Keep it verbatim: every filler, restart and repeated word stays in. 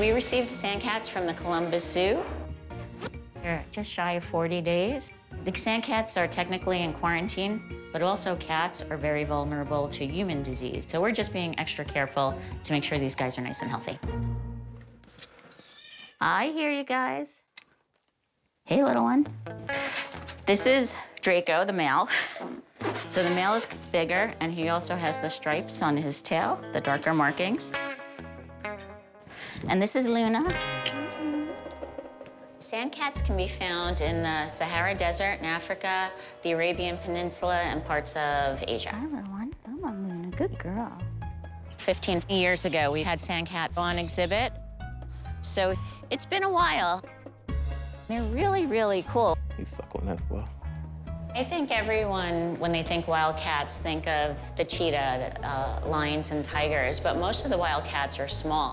We received the sand cats from the Columbus Zoo. They're just shy of forty days. The sand cats are technically in quarantine, but also cats are very vulnerable to human disease. So we're just being extra careful to make sure these guys are nice and healthy. I hear you guys. Hey, little one. This is Draco, the male. So the male is bigger, and he also has the stripes on his tail, the darker markings. And this is Luna. Sand cats can be found in the Sahara Desert in Africa, the Arabian Peninsula, and parts of Asia. Hi, little one. Come on, Luna. Good girl. fifteen years ago, we had sand cats on exhibit. So it's been a while. They're really, really cool. You suck on that, well. I think everyone, when they think wild cats, think of the cheetah, uh, lions, and tigers, but most of the wild cats are small.